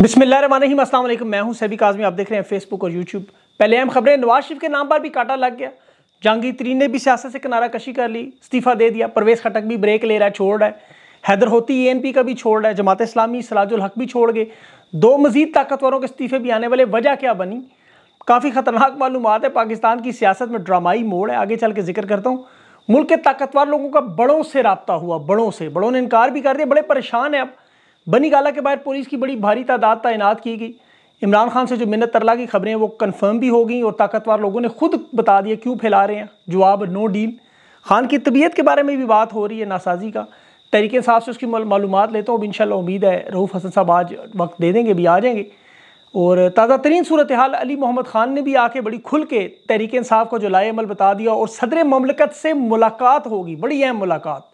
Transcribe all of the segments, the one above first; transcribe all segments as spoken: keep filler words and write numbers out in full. बिस्मिल्लाहिर्रहमानिर्रहीम, अस्सलाम वालेकुम। मैं हूं सैबी काज़मी, आप देख रहे हैं फेसबुक और यूट्यूब। पहले अहम खबरें। नवाज शरीफ के नाम पर भी कांटा लग गया। जहांगीर तरीन ने भी सियासत से किनारा कशी कर ली, इस्तीफ़ा दे दिया। परवेज़ खटक भी ब्रेक ले रहा है, छोड़ रहा है। हैदर होती ए एन पी का भी छोड़ रहा है। जमात-ए-इस्लामी सिराजुल हक भी छोड़ गए। दो मज़ीद ताकतवरों के इस्तीफ़े भी आने वाले। वजह क्या बनी? काफ़ी ख़तरनाक मालूमात है। पाकिस्तान की सियासत में ड्रामाई मोड़ है, आगे चल के जिक्र करता हूँ। मुल्क के ताकतवर लोगों का बड़ों से रब्ता हुआ, बड़ों से। बड़ों ने इनकार भी कर दिया, बड़े परेशान हैं अब। बनी गाला के बाहर पुलिस की बड़ी भारी तादाद तैनात की गई। इमरान खान से जो मिन्नत तरला की खबरें वो कंफर्म भी हो गई और ताकतवर लोगों ने खुद बता दिया क्यों फैला रहे हैं। जवाब, नो डील। खान की तबीयत के बारे में भी बात हो रही है, नासाजी का। तहरीक-ए-इंसाफ से उसकी मालूमात लेता हूँ अब इंशाल्लाह। उम्मीद है रऊफ़ हसन साहब आज वक्त दे देंगे, भी आ जाएंगे। और ताज़ा तरीन सूरत हाल, अली मोहम्मद खान ने भी आके बड़ी खुल के तहरीक-ए-इंसाफ को जुलाई अमल बता दिया और सदर ममलकत से मुलाकात होगी, बड़ी अहम मुलाकात।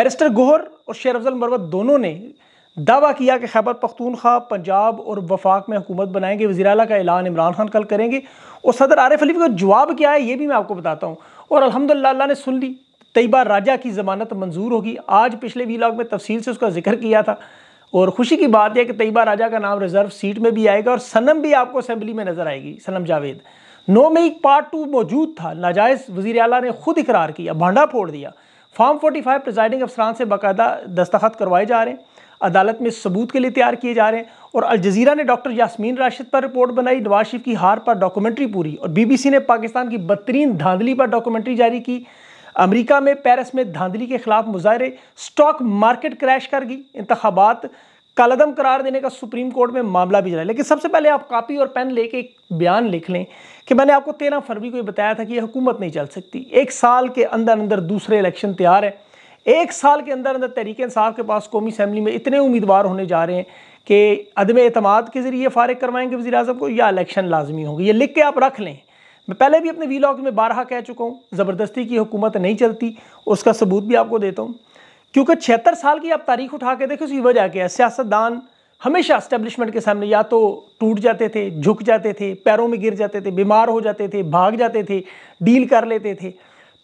बैरिस्टर गोहर और शेर अफजल मरवत दोनों ने दावा किया कि खैबर पख्तूनख्वा, पंजाब और वफाक में हुकूमत बनाएंगे। वज़ीर आला का ऐलान इमरान खान कल करेंगे। और सदर आरिफ अलवी का जवाब क्या है ये भी मैं आपको बताता हूँ। और अल्हम्दुलिल्लाह अल्लाह ने सुन ली, तैयबा राजा की ज़मानत मंजूर होगी। आज पिछले व्लॉग में तफसील से उसका जिक्र किया था। और खुशी की बात यह कि तैयबा राजा का नाम रिजर्व सीट में भी आएगा और सनम भी आपको असेंबली में नज़र आएगी, सनम जावेद। नौ मई पार्ट टू मौजूद था, नाजायज़ वज़ीर आला ने खुद इकरार किया, भांडा फोड़ दिया। फॉर्म फोर्टी फाइव प्रेजाइडिंग अफसरान से बाकायदा दस्तखत करवाए जा रहे हैं, अदालत में सबूत के लिए तैयार किए जा रहे हैं। और अल-जज़ीरा ने डॉक्टर यास्मीन राशिद पर रिपोर्ट बनाई, नवाज शरीफ की हार पर डॉक्यूमेंट्री पूरी। और बीबीसी ने पाकिस्तान की बदतरीन धांधली पर डॉक्यूमेंट्री जारी की। अमेरिका में पेरिस में धांधली के खिलाफ मुजाहरे। स्टॉक मार्केट क्रैश कर गई। इंतखाबात कालदम करार देने का सुप्रीम कोर्ट में मामला भी चला है। लेकिन सबसे पहले आप कापी और पेन लेके एक बयान लिख लें कि मैंने आपको तेरह फरवरी को ये बताया था कि ये हुकूमत नहीं चल सकती। एक साल के अंदर अंदर दूसरे इलेक्शन तैयार है। एक साल के अंदर अंदर तहरीक-ए-इंसाफ के पास कौमी असम्बली में इतने उम्मीदवार होने जा रहे हैं कि अदम एतमाद के ज़रिए फारिग करवाएंगे वज़ीर-ए-आज़म को या इलेक्शन लाजमी होंगे। ये लिख के आप रख लें। मैं पहले भी अपने व्लॉग में बारहा कह चुका हूँ, ज़बरदस्ती की हुकूमत नहीं चलती। उसका सबूत भी आपको देता हूँ, क्योंकि छिहत्तर साल की आप तारीख उठा के देखें, उसकी वजह क्या है। सियासतदान हमेशा इस्टेब्लिशमेंट के सामने या तो टूट जाते थे, झुक जाते थे, पैरों में गिर जाते थे, बीमार हो जाते थे, भाग जाते थे, डील कर लेते थे।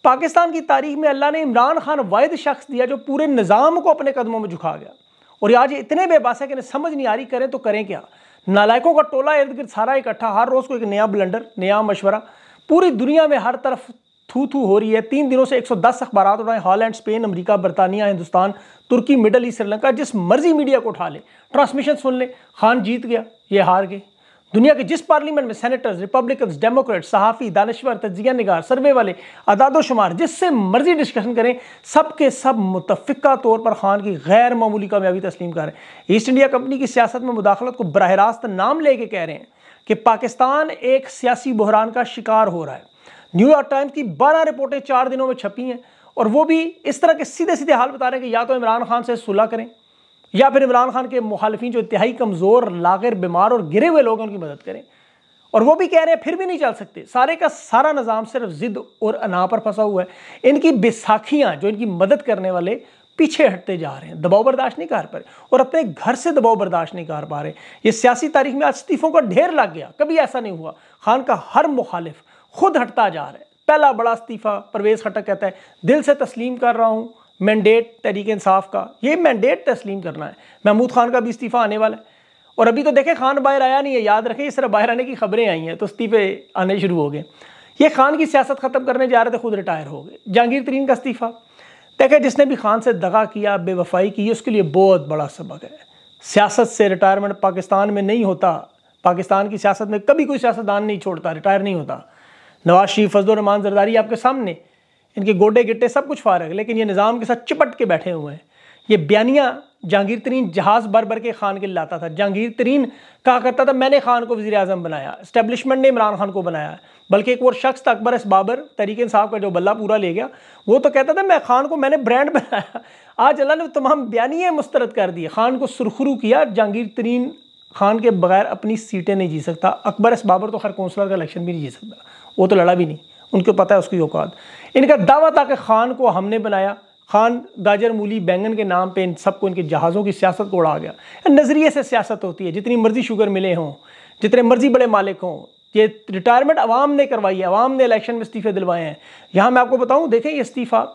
पाकिस्तान की तारीख में अल्लाह ने इमरान खान वाहिद शख्स दिया जो पूरे निज़ाम को अपने कदमों में झुका गया। और आज इतने बेबस है कि समझ नहीं आ रही करें तो करें क्या। नालायकों का टोला इर्द गिर्द सारा इकट्ठा, हर रोज़ को एक नया ब्लंडर, नया मशवरा। पूरी दुनिया में हर तरफ थू थू हो रही है। तीन दिनों से एक सौ दस अखबारात उठाएं, हॉलैंड, स्पेन, अमेरिका, बरतानिया, हिंदुस्तान, तुर्की, मिडल ईस्ट, श्रीलंका, जिस मर्जी मीडिया को उठा लें, ट्रांसमिशन सुन लें। खान जीत गया, ये हार गए। दुनिया के जिस पार्लियामेंट में सेनेटर्स, रिपब्लिकन्स, डेमोक्रेट्स, सहाफ़ी, दानश्वर, तजिया निगार, सर्वे वाले, अदादोशुमार, जिससे मर्जी डिस्कशन करें, सब के सब मुतफ़िका तौर पर खान की गैर मामूली कामयाबी तस्लीम कर रहे हैं। ईस्ट इंडिया कंपनी की सियासत में मुदाखलत को बराह रास्त नाम लेके कह रहे हैं कि पाकिस्तान एक सियासी बहरान का शिकार हो रहा है। न्यूयॉर्क टाइम्स की बारह रिपोर्टें चार दिनों में छपी हैं और वो भी इस तरह के सीधे सीधे हाल बता रहे हैं कि या तो इमरान खान से सुलह करें या फिर इमरान खान के मुखालफी जो इंतहाई कमज़ोर, लाग़िर, बीमार और गिरे हुए लोग हैं उनकी मदद करें। और वो भी कह रहे हैं फिर भी नहीं चल सकते। सारे का सारा निज़ाम सिर्फ ज़िद और अना पर फंसा हुआ है। इनकी बैसाखियाँ जो इनकी मदद करने वाले पीछे हटते जा रहे हैं, दबाव बर्दाश्त नहीं कर पा रहे और अपने घर से दबाव बर्दाश्त नहीं कर पा रहे। ये सियासी तारीख में आज इस्तीफ़ों का ढेर लग गया, कभी ऐसा नहीं हुआ। खान का हर मुखालिफ खुद हटता जा रहा है। पहला बड़ा इस्तीफ़ा परवेज़ खटक कहता है दिल से तस्लीम कर रहा हूँ मैंडेट तहरीक-ए-इंसाफ का, ये मैंडेट तस्लीम करना है। महमूद खान का भी इस्तीफ़ा आने वाला है। और अभी तो देखें खान बाहर आया नहीं है, याद रखें इस तरह बाहर आने की खबरें आई हैं तो इस्तीफ़े आने शुरू हो गए। ये खान की सियासत ख़त्म करने जा रहे थे, खुद रिटायर हो गए। जहांगीर तरीन का इस्तीफ़ा देखें, जिसने भी खान से दगा किया, बेवफाई की, उसके लिए बहुत बड़ा सबक है। सियासत से रिटायरमेंट पाकिस्तान में नहीं होता। पाकिस्तान की सियासत में कभी कोई सियासतदान नहीं छोड़ता, रिटायर नहीं होता। नवाज शरीफ, फजल रहमान जरदारी आपके सामने, इनके गोडे गिट्टे सब कुछ फारग, लेकिन ये निज़ाम के साथ चिपट के बैठे हुए हैं। ये बयानियाँ जहांगीर तरीन जहाज़ भर भर के खान के लाता था। जहांगीर तरीन कहा करता था मैंने खान को वज़ीर आज़म बनाया, इस्टेब्लिशमेंट ने इमरान खान को बनाया। बल्कि एक और शख्स था अकबर एस बाबर, तहरीक-ए-इंसाफ का जो बल्ला पूरा ले गया, वो तो कहता था मैं खान को मैंने ब्रांड बनाया। आज अल्लाह ने तमाम बयानियाँ मुस्तरद कर दी, खान को सुरखरू किया। जहांगीर तरीन खान के बगैर अपनी सीटें नहीं जी सकता। अकबर एस बाबर तो खैर कौंसलर का इलेक्शन भी नहीं जी सकता, वो तो लड़ा भी नहीं, उनको पता है उसकी औकात। इनका दावा था कि खान को हमने बनाया। खान गाजर, मूली, बैंगन के नाम पे इन सबको, इनके जहाज़ों की सियासत को उड़ा गया। नज़रिए से सियासत होती है, जितनी मर्ज़ी शुगर मिले हों, जितने मर्ज़ी बड़े मालिक हों। ये रिटायरमेंट अवाम ने करवाई है, अवाम ने इलेक्शन में इस्तीफ़े दिलवाए हैं। यहाँ मैं आपको बताऊँ, देखें ये इस्तीफ़ा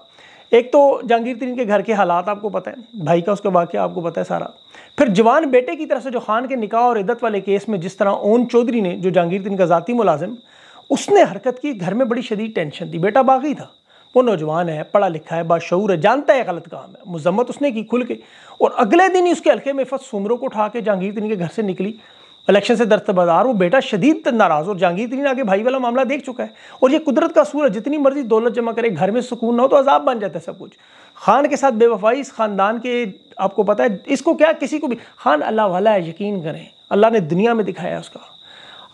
एक तो जहांगीर तरीन के घर के हालात आपको पता है, भाई का उसका वाक़या आपको पता है सारा। फिर जवान बेटे की तरफ से जो खान के निकाह और इद्दत वाले केस में जिस तरह ओन चौधरी ने, जो जहांगीर तरीन का ज़ाती मुलाजिम, उसने हरकत की, घर में बड़ी शदीद टेंशन थी। बेटा बागी था, वो नौजवान है, पढ़ा लिखा है, बाशऊर है, जानता है गलत काम है, मुजम्मत उसने की खुल के। और अगले दिन ही उसके हल्के में फत सुमरों को उठा के जहांगीर तरीन के घर से निकली, इलेक्शन से दस्तबदार, वो बेटा शदीद नाराज़। और जहांगीर तरीन आगे भाई वाला मामला देख चुका है। और ये कुदरत का सूरज, जितनी मर्जी दौलत जमा करे, घर में सुकून ना हो तो अजाब बन जाता है सब कुछ। खान के साथ बेवफाई, इस ख़ानदान के, आपको पता है इसको क्या, किसी को भी। खान अल्लाह वाला है, यकीन करें, अल्लाह ने दुनिया में दिखाया उसका।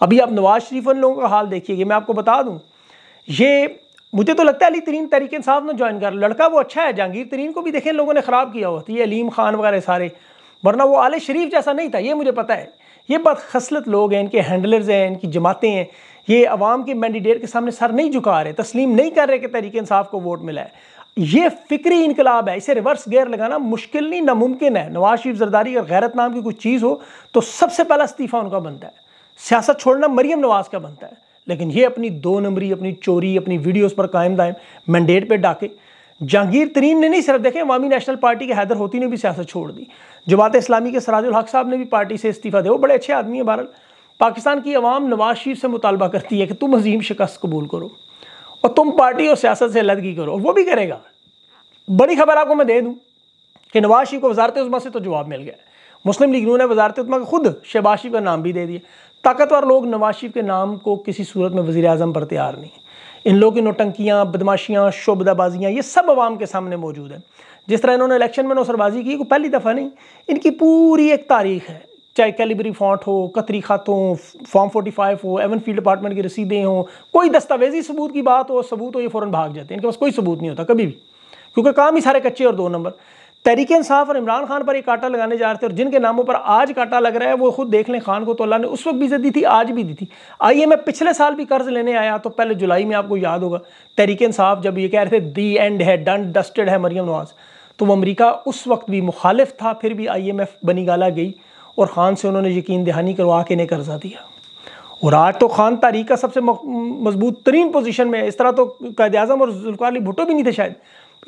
अभी आप नवाज शरीफ उन लोगों का हाल देखिए। मैं आपको बता दूँ, ये मुझे तो लगता है अली तरीन तहरीक इंसाफ ने ज्वाइन कर, लड़का वो अच्छा है। जहांगीर तरीन को भी देखें, लोगों ने ख़राब किया हुआ था, ये अलीम खान वगैरह सारे, वरना वो आले शरीफ जैसा नहीं था, ये मुझे पता है। ये बद खसलत लोग हैं, इनके हैंडलर्स हैं, इनकी जमातें हैं, ये अवाम के मैंडेट के सामने सर नहीं झुका रहे, तस्लीम नहीं कर रहे कि तहरीक इंसाफ को वोट मिला है। ये फ़िक्री इनकलाब है, इसे रिवर्स गेयर लगाना मुश्किल नहीं, नामुमकिन है। नवाज शरीफ, जरदारी और गैरत नाम की कुछ चीज़ हो तो सबसे पहला इस्तीफ़ा उनका बनता है, सियासत छोड़ना मरीम नवाज़ का बनता है। लेकिन ये अपनी दो नंबरी, अपनी चोरी, अपनी वीडियोज़ पर कायम दायम, मैंडेट पर डाके। जहांगीर तरीन ने नहीं, सिर्फ देखें अवामी नेशनल पार्टी के हैदर होती ने भी सियासत छोड़ दी, जमात-ए-इस्लामी के सिराजुल हक साहब ने भी पार्टी से इस्तीफ़ा दिया। वो बड़े अच्छे आदमी हैं। बहरहाल पाकिस्तान की अवाम नवाज शरीफ से मुतालबा करती है कि तुम अजीम शिकस्त कबूल करो और तुम पार्टी और सियासत से अलहदगी करो, वो भी करेगा। बड़ी खबर आपको मैं दे दूँ कि नवाज शरीफ को वजारत उज़्मा से तो जवाब मिल गया। मुस्लिम लीग ने वजारत उज़्मा को खुद शहबाज शरीफ का नाम भी दे दिया। ताकतवर लोग नवाज शरीफ के नाम को किसी सूरत में वज़ीर आज़म पर तैयार नहीं। इन लोगों की नोटंकियाँ, बदमाशियाँ, शोबदाबाजियाँ, ये सब आवाम के सामने मौजूद है। जिस तरह इन्होंने इलेक्शन में नौसरबाजी की, को पहली दफ़ा नहीं, इनकी पूरी एक तारीख है, चाहे कैलिबरी फॉन्ट हो, कतरी खत हो, फॉर्म फोर्टी फाइव हो, एवन फील्ड डिपार्टमेंट की रसीदें हों, कोई दस्तावेजी सबूत की बात हो, सबूत हो, ये फ़ौरन भाग जाते हैं। इनके पास कोई सबूत नहीं होता कभी भी, क्योंकि काम ही सारे कच्चे और दो नंबर। तहरीक इंसाफ और इमरान खान पर एक कांटा लगाने जा रहे थे, और जिनके नामों पर आज कांटा लग रहा है वो खुद देख लें। खान को तो अल्लाह ने उस वक्त भी इज्जत दी थी, आज भी दी थी। आई एम एफ पिछले साल भी कर्ज लेने आया तो पहले जुलाई में, आपको याद होगा, तहरीक इंसाफ जब ये कह रहे थे दी एंड है, डन डस्टेड है मरीम नवाज, तो वो अमरीका उस वक्त भी मुखालिफ था, फिर भी आई एम एफ बनी गाला गई और ख़ान से उन्होंने यकीन दहानी करवा के इन्हें कर्जा दिया। और आज तो खान तारीख का सबसे मजबूत तरीन पोजीशन में है। इस तरह तो कायद आज़म और ज़ुल्फ़िकार अली भुट्टो भी नहीं थे शायद।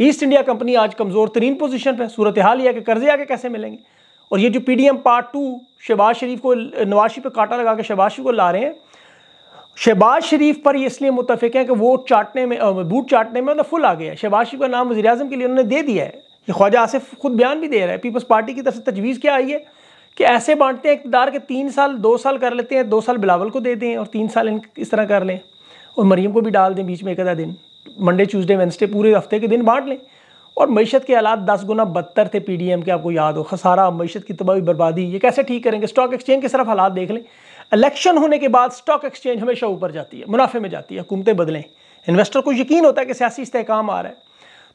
ईस्ट इंडिया कंपनी आज कमज़ोर तरीन पोजीशन पर, सूरत हाल यह है कि कर्जे आके कैसे मिलेंगे। और ये जो P D M part two Shahbaz Sharif को, नवाज शरीफ पर कांटा लगा के शहबाज शरीफ को ला रहे हैं, शहबाज शरीफ पर ये इसलिए मुतफिक हैं कि वो चाटने में, बूट चाटने में मतलब फुल आ गया है। शहबाज शरीफ का नाम वज़ीर आज़म के लिए उन्होंने दे दिया है। ये ख्वाजा आसिफ खुद बयान भी दे रहा है, पीपल्स पार्टी की तरफ से तजवीज़ क्या आई है कि ऐसे बांटते हैं इकतदार के, तीन साल दो साल कर लेते हैं, दो साल बिलावल को दे दें और तीन साल इस तरह कर लें, और मरीम को भी डाल दें बीच में एक आधा दिन, मंडे ट्यूसडे वेंसडे पूरे हफ्ते के दिन बांट लें। और मीशत के हालात दस गुना बदतर थे पीडीएम के, आपको याद हो, खसारा, मीशत की तबाही बर्बादी, ये कैसे ठीक करेंगे। स्टॉक एक्सचेंज के सिर्फ हालात देख लें, इलेक्शन होने के बाद स्टॉक एक्सचेंज हमेशा ऊपर जाती है, मुनाफे में जाती है, हुकूमतें बदलें, इन्वेस्टर को यकीन होता है कि सियासी इस्तेहकाम आ रहा है,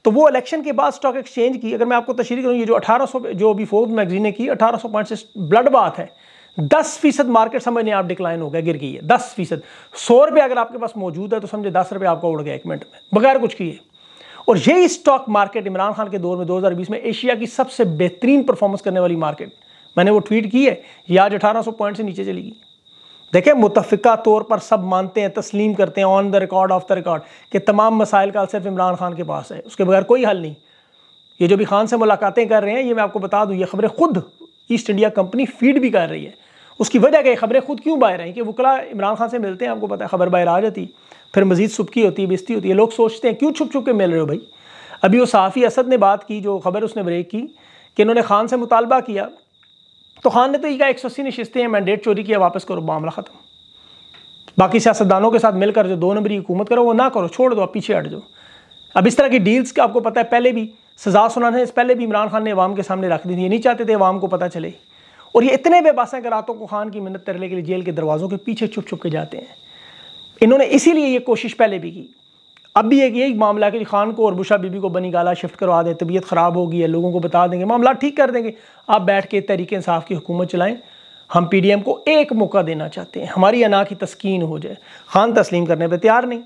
तो वो इलेक्शन के बाद स्टॉक एक्सचेंज की, अगर मैं आपको तशरीह करूँ, ये जो अठारह सौ जो अभी फोर्ब्स मैगजीन ने की अठारह सौ पॉइंट से ब्लड बाथ है, दस फीसद मार्केट समझने आप डिक्लाइन हो गया, गिर गई है दस फीसद। सौ रुपये अगर आपके पास मौजूद है तो समझे दस रुपये आपका उड़ गया एक मिनट में बगैर कुछ किए। और यही स्टॉक मार्केट इमरान खान के दौर में दो हज़ार बीस में एशिया की सबसे बेहतरीन परफॉर्मेंस करने वाली मार्केट, मैंने वो ट्वीट की है, ये आज अठारह सौ पॉइंट से नीचे चली गई। देखें, मुतफ़िका तौर पर सब मानते हैं, तस्लीम करते हैं, on the record off the record कि तमाम मसाइल का सिर्फ इमरान खान के पास है, उसके बगैर कोई हल नहीं। ये जो भी खान से मुलाकातें कर रहे हैं, ये मैं आपको बता दूं, ये खबरें खुद ईस्ट इंडिया कंपनी फीड भी कर रही है। उसकी वजह क्या, खबरें खुद क्यों बाहर आई कि वकला इमरान खान से मिलते हैं, आपको पता है, खबर बाहर आ जाती, फिर मजीद सुबकी होती, बेइज्जती होती है। लोग सोचते हैं क्यों छुप छुप के मिल रहे हो भाई। अभी वो सहाफ़ी असद ने बात की, जो खबर उसने ब्रेक की कि इन्होंने खान से मुतालबा किया तो खान ने तो यह कहा एक सौ अस्सी नशिस्तें हैं, मैंडेट चोरी किया, वापस करो, मामला ख़त्म, बाकी सियासतदानों के साथ मिलकर जो दो नंबरी हुकूमत करो वो ना करो, छोड़ दो, आप पीछे हट जाओ। अब इस तरह की डील्स का आपको पता है पहले भी सजा सुनाने से पहले भी इमरान खान ने अवाम के सामने रख दी थी, ये नहीं चाहते थे अवाम को पता चले। और ये इतने बेबासा करातों को खान की मिन्नत तरले के लिए जेल के दरवाज़ों के पीछे छुप छुप के जाते हैं। इन्होंने इसीलिए ये कोशिश पहले भी की, अब भी एक यही मामला है कि खान को और बुशा बीबी को बनी गाला शिफ्ट करवा दें, तबीयत ख़राब हो गई है, लोगों को बता देंगे, मामला ठीक कर देंगे, आप बैठ के तहरीक इंसाफ की हुकूमत चलाएं, हम पीडीएम को एक मौका देना चाहते हैं, हमारी अना की तस्कीन हो जाए। खान तस्लीम करने पर तैयार नहीं,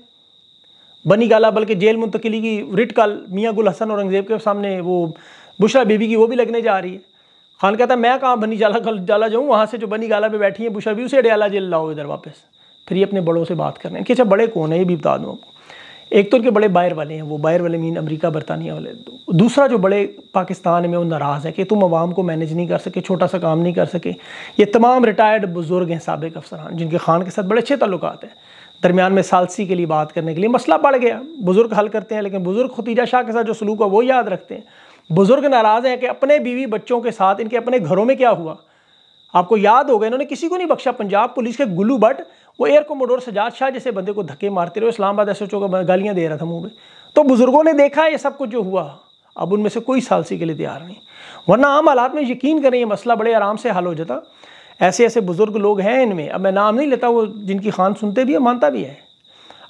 बनी गाला बल्कि जेल मुंतकली की रिट कल मियाँ गुल हसन औरंगज़ेब के सामने, वो बुशरा बीबी की वो भी लगने जा रही है। खान कहता है मैं कहाँ बनी जाला जाला जाऊँ, वहाँ से जो बनी गाला पे बैठी है बुशरा बीबी उसे डयाला जेल लाओ इधर वापस। फिर ये अपने बड़ों से बात कर रहे हैं कि अच्छा बड़े कौन है, ये भी बता दूँ आपको। एक तो उनके बड़े बायर वाले हैं, वो बायर वाले मीन अमेरिका बरतानिया वाले। दूसरा जो बड़े पाकिस्तान में वो नाराज़ है कि तुम आवाम को मैनेज नहीं कर सके, छोटा सा काम नहीं कर सके। ये तमाम रिटायर्ड बुजुर्ग हैं, साबिक अफसरान, जिनके खान के साथ बड़े अच्छे ताल्लुकात हैं। दरमियान में सालसी के लिए बात करने के लिए मसला बढ़ गया, बुज़ुर्ग हल करते हैं, लेकिन बुज़ुर्ग खतीजा शाह के साथ जो सलूक है वो याद रखते हैं। बुज़ुर्ग नाराज़ हैं कि अपने बीवी बच्चों के साथ इनके अपने घरों में क्या हुआ। आपको याद होगा इन्होंने किसी को नहीं बख्शा। पंजाब पुलिस के गुलू भट्ट, वो एयर कोमोडोर सजाद शाह जैसे बंदे को धक्के मारते रहे, इस्लामाबाद एस एच ओ को गालियाँ दे रहा था मुँह में। तो बुज़ुर्गों ने देखा ये सब कुछ जो हुआ। अब उनमें से कोई सालसी के लिए तैयार नहीं, वरना आम हालात में यकीन करें ये मसला बड़े आराम से हल हो जाता। ऐसे ऐसे बुज़ुर्ग लोग हैं इनमें, अब मैं नाम नहीं लेता, वो जिनकी खान सुनते भी है, मानता भी है।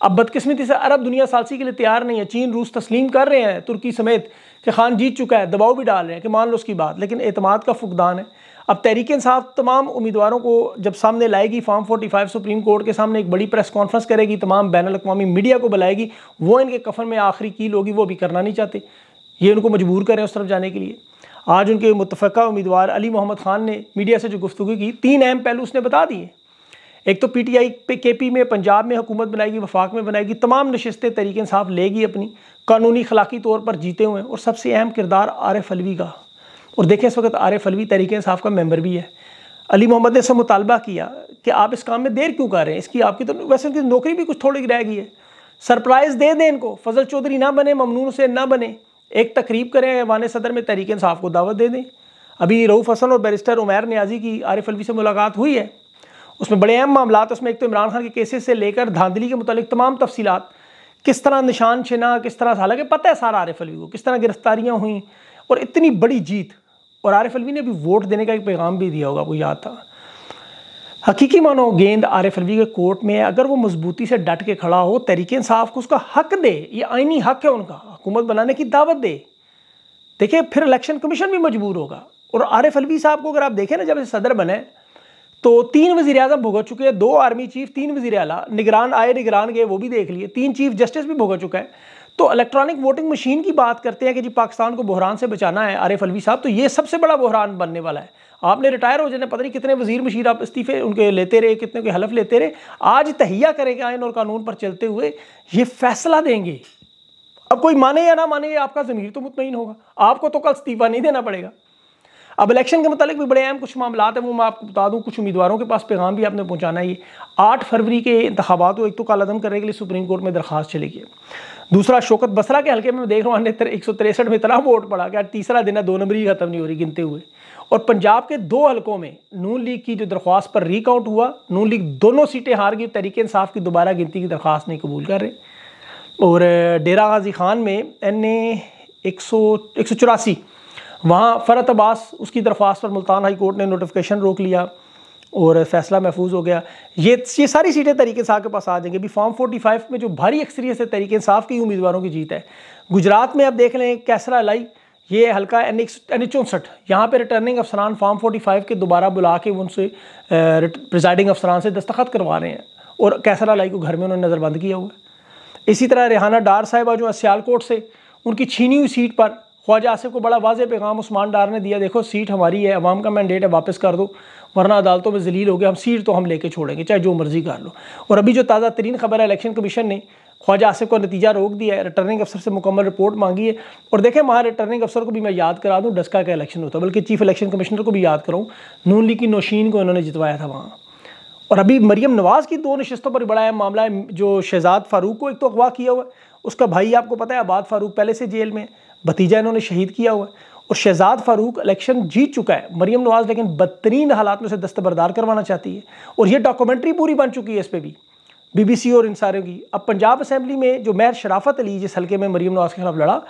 अब बदकिस्मती से अरब दुनिया सालसी के लिए तैयार नहीं है। चीन रूस तस्लीम कर रहे हैं, तुर्की समेत, कि खान जीत चुका है, दबाव भी डाल रहे हैं कि मान लो उसकी बात, लेकिन एतमाद का फुकदान है। अब तहरीक-ए-इंसाफ तमाम उम्मीदवारों को जब सामने लाएगी, form forty five Supreme Court के सामने एक बड़ी प्रेस कॉन्फ्रेंस करेगी, तमाम बैनुल-अक़वामी मीडिया को बुलाएगी, वो इनके कफन में आखिरी कील होगी। वो भी करना नहीं चाहते, ये उनको मजबूर करें उस तरफ जाने के लिए। आज उनके मुतफ़क़ा उम्मीदवार अली मोहम्मद खान ने मीडिया से जो गुफ्तगू की, तीन अहम पहलू उसने बता दिए। एक तो पी टी आई पे के पी में, पंजाब में हुकूमत बनाएगी, वफाक में बनाएगी, तमाम नशस्तें तहरीक-ए-इंसाफ लेगी अपनी, कानूनी अखलाकी तौर पर जीते हुए। और सबसे अहम किरदार आरिफ अलवी का। और देखें इस वक्त आरिफ अलवी तहरीक-ए-इंसाफ का मेंबर भी है। अली मोहम्मद ने इससे मुतालबा किया कि आप इस काम में देर क्यों कर रहे हैं, इसकी आपकी तो वैसे उनकी नौकरी भी कुछ थोड़ी रह गई है, सरप्राइज़ दे दें इनको, फजल चौधरी ना बने, ममनून हुसैन ना बने, एक तकरीब करें ऐवान सदर में, तहरीक-ए-इंसाफ को दावत दे दें। अभी रऊफ़ हसन और बैरिस्टर उमैर नियाज़ी की आरिफ अलवी से मुलाकात हुई है, उसमें बड़े अहम मामला, उसमें एक तो इमरान खान के केसेस से लेकर धांधली के मुतालिक तमाम तफसीलात, किस तरह निशान छेना, किस तरह, हालांकि पता है सारा आरिफ अलवी को, किस तरह गिरफ्तारियाँ हुई और इतनी बड़ी जीत। और आरिफ अलवी ने अभी वोट देने का एक पैगाम भी दिया होगा, आपको याद था। हकीकी मानो गेंद आरिफ अलवी के कोर्ट में है, अगर वो मजबूती से डट के खड़ा हो, तहरीक-ए-इंसाफ को उसका हक दे, ये आइनी हक है उनका, हुकूमत बनाने की दावत दे। देखिए फिर इलेक्शन कमीशन भी मजबूर होगा। और आरिफ अलवी साहब को अगर आप देखें ना, जब ये सदर बने तो तीन वज़ीर आज़म भुगत चुके हैं, दो आर्मी चीफ, तीन वज़ीर आला, निगरान आए निगरान गए वो भी देख लिए, तीन चीफ जस्टिस भी भुगत चुका है। तो इलेक्ट्रॉनिक वोटिंग मशीन की बात करते हैं कि जी पाकिस्तान को बहरान से बचाना है आरिफ अलवी साहब, तो ये सबसे बड़ा बहरान बनने वाला है। आपने रिटायर हो जाने, पता नहीं कितने वज़ीर मशीर आप इस्तीफे उनके लेते रहे, कितने के हलफ लेते रहे, आज तहिया करेंगे आइन और कानून पर चलते हुए, ये फैसला देंगे। अब कोई माने या ना माने, आपका ज़मीर तो मुतमईन होगा, आपको तो कल इस्तीफा नहीं देना पड़ेगा। अब इलेक्शन के मतलब भी बड़े अहम कुछ मामला हैं, वो मैं आपको बता दूं, कुछ उम्मीदवारों के पास पैगाम भी आपने पहुंचाना है। ये आठ फरवरी के इंतखाबात को एक तो कालादम करने के लिए सुप्रीम कोर्ट में दरख्वास्त चली गई। दूसरा, शौकत बसरा के हल्के में देख रहा हूँ एक सौ तिरसठ में इतना वोट पड़ा कि आज तीसरा दिन है, दो नंबर ही खत्म नहीं हो रही गिनते हुए। और पंजाब के दो हल्कों में नून लीग की जो दरख्वास्त पर रिकाउंट हुआ, नून लीग दोनों सीटें हार गई, तहरीक-ए-इंसाफ की दोबारा गिनती की दरख्वास्त नहीं कबूल कर रहे। और डेरा गाजी खान में एन ए एक सौ एक सौ चौरासी वहाँ फ़रत अब्बास, उसकी दरख्वास्त पर मुल्तान हाई कोर्ट ने नोटिफिकेशन रोक लिया और फैसला महफूज हो गया। ये ये सारी सीटें तहरीक-ए-इंसाफ के पास आ जाएंगी। अभी फॉर्म फोर्टी फाइव में जो भारी अक्सरियत से तहरीक-ए-इंसाफ की उम्मीदवारों की जीत है। गुजरात में आप देख लें कैसरा लाई, ये हल्का एन एक एन चौंसठ, यहाँ पर रिटर्निंग अफसरान फॉर्म फोर्टी फाइव के दोबारा बुला के उनसे प्रिजाइडिंग अफसरान से दस्तखत करवा रहे हैं और कैसरा लाई को घर में उन्होंने नज़रबंद किया हुआ है। इसी तरह रेहाना डार साहिबा जो सियालकोट से, उनकी छीनी हुई सीट पर ख्वाजा आसिफ को बड़ा वाज़े पैगाम उस्मान डार ने दिया, देखो सीट हमारी है, अवाम का मैंडेट है, वापस कर दो वरना अदालतों में जलील हो गया, हम सीट तो हम लेके छोड़ेंगे चाहे जो मर्जी कर लो। और अभी जो ताज़ा तरीन खबर है, इलेक्शन कमीशन ने ख्वाजा आसिफ का नतीजा रोक दिया है, रिटर्निंग अफसर से मुकम्मल रिपोर्ट मांगी है। और देखें वहाँ रिटर्निंग अफसर को भी मैं याद करा दूँ, डस्का का इलेक्शन होता है, बल्कि चीफ इलेक्शन कमिश्नर को भी याद कराऊँ, नून लीग की नौशीन को इन्होंने जितवाया था वहाँ। और अभी मरीम नवाज़ की दो नशस्तों पर बड़ा अहम मामला है, जो शहजाद फारूक को एक तो अगवा किया हुआ, उसका भाई आपको पता है आबाद फारूक पहले से जेल में, भतीजा इन्होंने शहीद किया हुआ है। और शहजाद फारूक इलेक्शन जीत चुका है, मरीम नवाज़ लेकिन बदतरीन हालात में उसे दस्तबरदार करवाना चाहती है। और ये डॉक्यूमेंट्री पूरी बन चुकी है इस पर भी, बीबीसी और इन सारों की। अब पंजाब असेंबली में जो महर शराफत अली जिस हल्के में मरीम नवाज़ के खिलाफ लड़ा,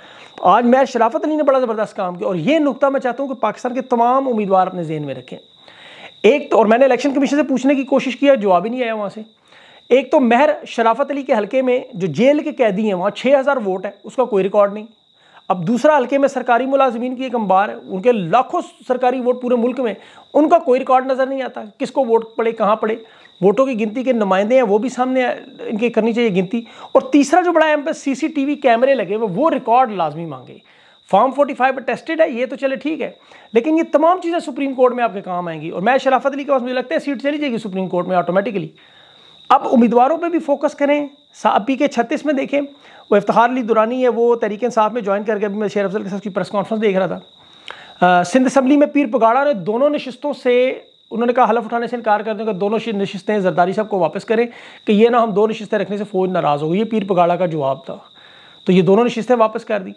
आज महर शराफत अली ने बड़ा ज़बरदस्त काम किया। और ये नुकता मैं चाहता हूँ कि पाकिस्तान के तमाम उम्मीदवार अपने जहन में रखें। एक तो, और मैंने इलेक्शन कमीशन से पूछने की कोशिश किया, जवाब ही नहीं आया वहाँ से। एक तो महर शराफत अली के हल्के में जो जेल के कैदी हैं, वहाँ छः हज़ार वोट है, उसका कोई रिकॉर्ड नहीं। अब दूसरा हल्के में सरकारी मुलाजमीन की एक अंबार है, उनके लाखों सरकारी वोट पूरे मुल्क में, उनका कोई रिकॉर्ड नज़र नहीं आता, किसको वोट पड़े कहाँ पड़े। वोटों की गिनती के नुमाइंदे हैं, वो भी सामने इनके करनी चाहिए गिनती। और तीसरा जो बड़ा एम पे सीसीटीवी कैमरे लगे हुए, वो रिकॉर्ड लाजमी मांगे। फॉर्म फोर्टी फाइव टेस्टेड है ये तो चले ठीक है, लेकिन ये तमाम चीज़ें सुप्रीम कोर्ट में आपके काम आएंगी। और मैं शराफत अली के पास मुझे लगता है सीट चली जाएगी सुप्रीम कोर्ट में ऑटोमेटिकली। अब उम्मीदवारों पे भी फोकस करें। साहब पी के छत्तीस में देखें, वो इफ्तिखार अली दुरानी है, वो तहरीक इंसाफ में ज्वाइन करके अभी मैं शेर अफजल के साथ की प्रेस कॉन्फ्रेंस देख रहा था। आ, सिंध असम्बली में पीर पगाड़ा ने दोनों नशिस्तों से उन्होंने कहा हलफ उठाने से इनकार कर देंगे, दोनों नशिस्तें जरदारी साहब को वापस करें कि ये ना हम दो नशिस्तें रखने से फौज नाराज़ हो गई। ये पीर पगाड़ा का जवाब था, तो ये दोनों नशिस्तें वापस कर दी।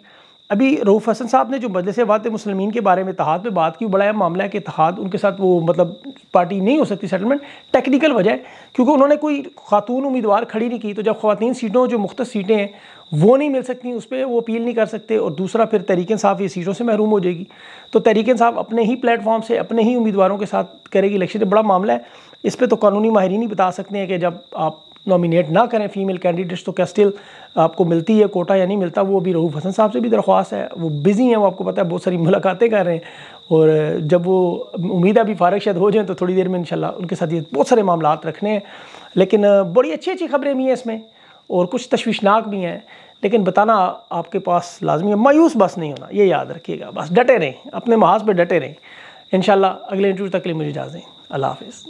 अभी रऊफ़ हसन साहब ने जो मजलिस वात मुस्लिमीन के बारे में इत्तेहाद पे बात की, बड़ा अहम मामला है कि इत्तेहाद उनके साथ वो मतलब पार्टी नहीं हो सकती सेटलमेंट, टेक्निकल वजह है क्योंकि उन्होंने कोई खातून उम्मीदवार खड़ी नहीं की, तो जब ख़वातीन सीटों जो मुख्तस सीटें हैं वो नहीं मिल सकती, उस पर वो अपील नहीं कर सकते, और दूसरा फिर तहरीक इंसाफ ये सीटों से महरूम हो जाएगी। तो तहरीक इंसाफ अपने ही प्लेटफॉर्म से अपने ही उम्मीदवारों के साथ करेगी इलेक्शन, बड़ा मामला है। इस पर तो कानूनी माहिरीन ही बता सकते हैं कि जब आप नॉमिनेट ना करें फीमेल कैंडिडेट्स तो क्या स्टिल आपको मिलती है कोटा या नहीं मिलता। वो अभी रऊफ़ हसन साहब से भी दरख्वास्त है, वो बिज़ी हैं, वो आपको पता है बहुत सारी मुलाकातें कर रहे हैं, और जब वो उम्मीद है अभी फारग शायद हो जाएं तो थोड़ी देर में इंशाल्लाह उनके साथ ये बहुत सारे मामला रखने हैं। लेकिन बड़ी अच्छी अच्छी खबरें भी हैं इसमें और कुछ तशवीशनाक भी हैं, लेकिन बताना आपके पास लाजमी है। मायूस बस नहीं होना, ये याद रखिएगा, बस डटे रहें, अपने महाज पर डटे रहें। इंशाल्लाह अगले इंटरव्यू तक के लिए मुझे इजाज़त दें। अल्लाह हाफ़िज़।